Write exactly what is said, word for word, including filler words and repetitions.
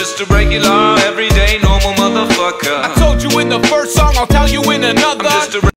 just a regular, everyday, normal motherfucker. I told you in the first song, I'll tell you in another.